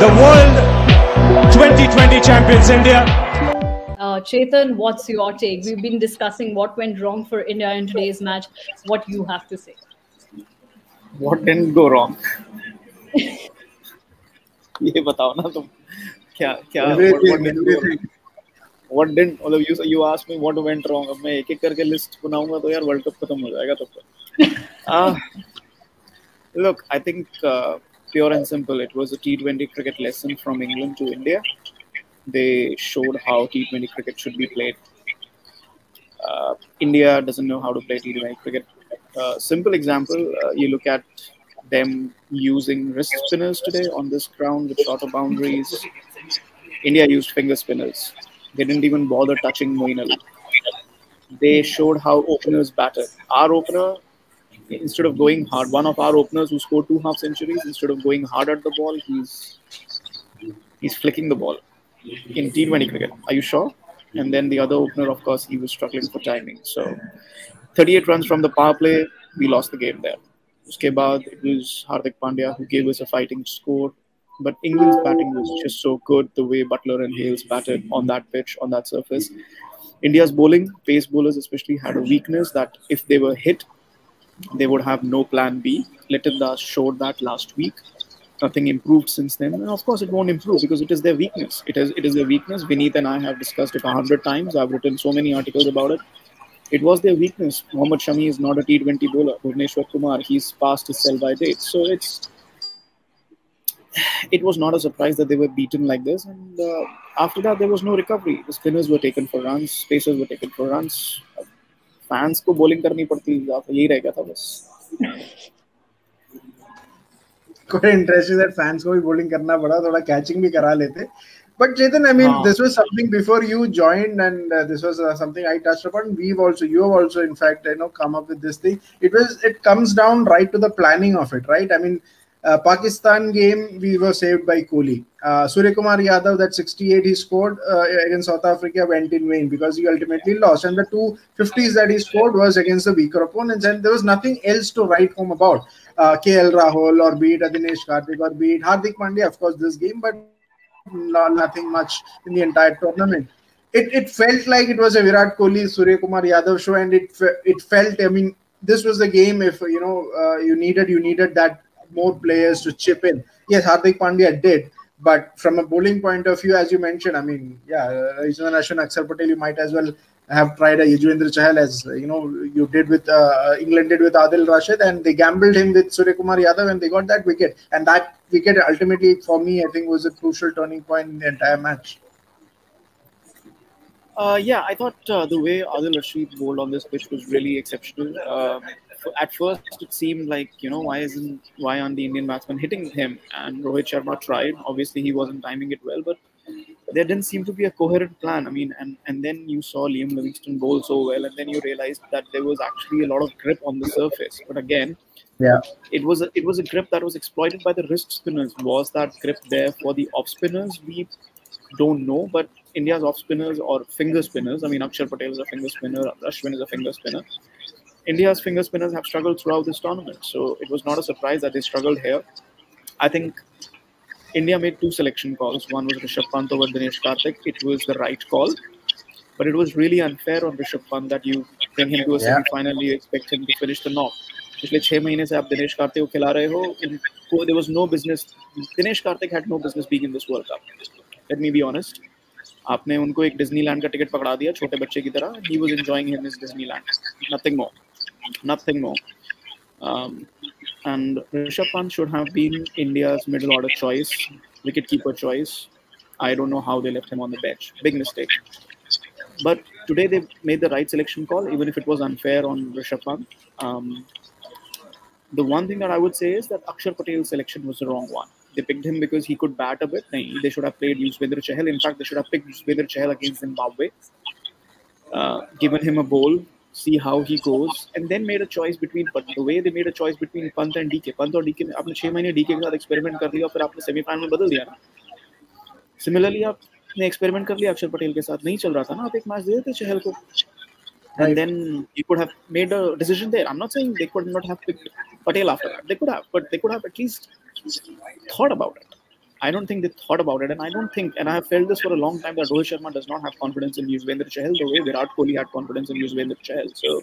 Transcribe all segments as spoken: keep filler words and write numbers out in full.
The World twenty twenty Champions India. Uh, Chetan, what's your take? We've been discussing what went wrong for India in today's match. What you have to say? What didn't go wrong? ये बताओ ना तुम क्या क्या what didn't all of you you asked me what went wrong. अब मैं एक-एक करके list बनाऊंगा तो यार World Cup खत्म हो जाएगा तब तक. Look, I think uh, pure and simple, it was a T twenty cricket lesson from England to India. They showed how T twenty cricket should be played. Uh, India doesn't know how to play T twenty cricket. Uh, simple example, uh, you look at them using wrist spinners today on this ground with shorter boundaries. India used finger spinners. They didn't even bother touching Moeen. They showed how openers batted. Our opener, instead of going hard, one of our openers who scored two half centuries, instead of going hard at the ball, he's he's flicking the ball. In T twenty cricket, are you sure? And then the other opener, of course, he was struggling for timing. So, thirty-eight runs from the power play, we lost the game there. Uske baad, it was Hardik Pandya who gave us a fighting score. But England's batting was just so good, the way Butler and Hales batted on that pitch, on that surface. India's bowling, pace bowlers especially, had a weakness that if they were hit, they would have no plan B. Litin Das showed that last week. Nothing improved since then. And of course, it won't improve because it is their weakness. It is, it is their weakness. Vineet and I have discussed it a hundred times. I've written so many articles about it. It was their weakness. Mohamed Shami is not a T twenty bowler. Bhuvneshwar Kumar, he's past his sell-by date. So it's it was not a surprise that they were beaten like this. And uh, after that, there was no recovery. The spinners were taken for runs. Pacers were taken for runs. Fans ko bowling karni padti, yahi reh gaya tha bas. Quite interesting that fans ko bhi bowling karna pada, thoda catching bhi kara lete. But Chetan, I mean, ah. this was something before you joined, and uh, this was uh, something I touched upon. We've also, you have also, in fact, you know, come up with this thing. It was, it comes down right to the planning of it, right? I mean, uh, Pakistan game, we were saved by Kohli. Uh, Surya Kumar Yadav, that sixty-eight he scored uh, against South Africa went in vain because he ultimately lost. And the two fifties that he scored was against the weaker opponents, and there was nothing else to write home about. Uh, K L Rahul, or be it Dinesh Karthik, or be it Hardik Pandya, of course, this game, but not, nothing much in the entire tournament. It, it felt like it was a Virat Kohli, Surya Kumar Yadav show, and it, it felt, I mean, this was the game if, you know, uh, you needed, you needed that more players to chip in. Yes, Hardik Pandya did. But from a bowling point of view, as you mentioned, I mean, yeah, Ashwin, Akshar Patel, you might as well have tried a Yuzvendra Chahal as, you know, you did with, uh, England did with Adil Rashid, and they gambled him with Surya Kumar Yadav and they got that wicket. And that wicket ultimately, for me, I think was a crucial turning point in the entire match. Uh, yeah, I thought uh, the way Adil Rashid bowled on this pitch was really exceptional. Uh, At first, it seemed like, you know, why isn't why aren't the Indian batsmen hitting him? And Rohit Sharma tried. Obviously, he wasn't timing it well, but there didn't seem to be a coherent plan. I mean, and, and then you saw Liam Livingstone bowl so well, and then you realized that there was actually a lot of grip on the surface. But again, yeah, it was a, it was a grip that was exploited by the wrist spinners. Was that grip there for the off spinners? We don't know, but India's off spinners or finger spinners. I mean, Akshar Patel is a finger spinner. Ashwin is a finger spinner. India's finger spinners have struggled throughout this tournament, so it was not a surprise that they struggled here. I think India made two selection calls. One was Rishabh Pant over Dinesh Karthik. It was the right call, but it was really unfair on Rishabh Pant that you bring him to a semi-final and you expect him to finish the knock. Dinesh Karthik, there was no business. Dinesh Karthik had no business being in this World Cup. Let me be honest. Aapne unko ek Disneyland ka ticket pakda diya, chote bacche ki tarah. He was enjoying him his Disneyland. Nothing more. Nothing more. Um, and Rishabh Pant should have been India's middle order choice, wicketkeeper choice. I don't know how they left him on the bench. Big mistake. But today they made the right selection call, even if it was unfair on Rishabh Pant. Um, the one thing that I would say is that Akshar Patel's selection was the wrong one. They picked him because he could bat a bit. Nahin, they should have played Yuzvendra Chahal. In fact, they should have picked Yuzvendra Chahal against Zimbabwe, uh, given him a bowl, see how he goes, and then made a choice between, but the way they made a choice between Pant and D K. Pant or D K, aapne six months D K ke saath experiment kar liya, fir aapne semi-final mein badal diya na. Similarly, aapne experiment kar liya Akshar Patel ke saath, nahi chal raha tha na, aap ek match de dete Chahal ko. And then you could have made a decision there. I'm not saying they could not have picked Patel after that. They could have, but they could have at least thought about it. I don't think they thought about it, and I don't think, and I have felt this for a long time, that Rohit Sharma does not have confidence in Yuzvendra Chahal the way Virat Kohli had confidence in Yuzvendra Chahal. So,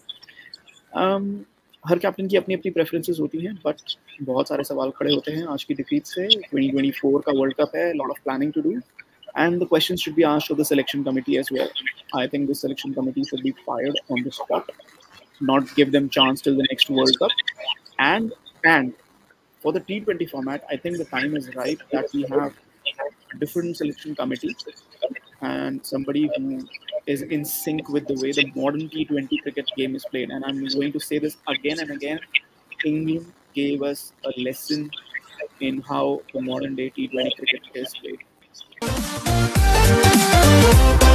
um, हर captain की अपनी अपनी preferences होती हैं, but बहुत सारे सवाल खड़े होते हैं आज की डिफीट से. twenty twenty-four का वर्ल्ड कप है, lot of planning to do, and the questions should be asked of the selection committee as well. I think this selection committee should be fired on the spot, not give them chance till the next world cup. And and for the T twenty format, I think the time is right that we have a different selection committee and somebody who is in sync with the way the modern T twenty cricket game is played. And I'm going to say this again and again, England gave us a lesson in how the modern day T twenty cricket is played.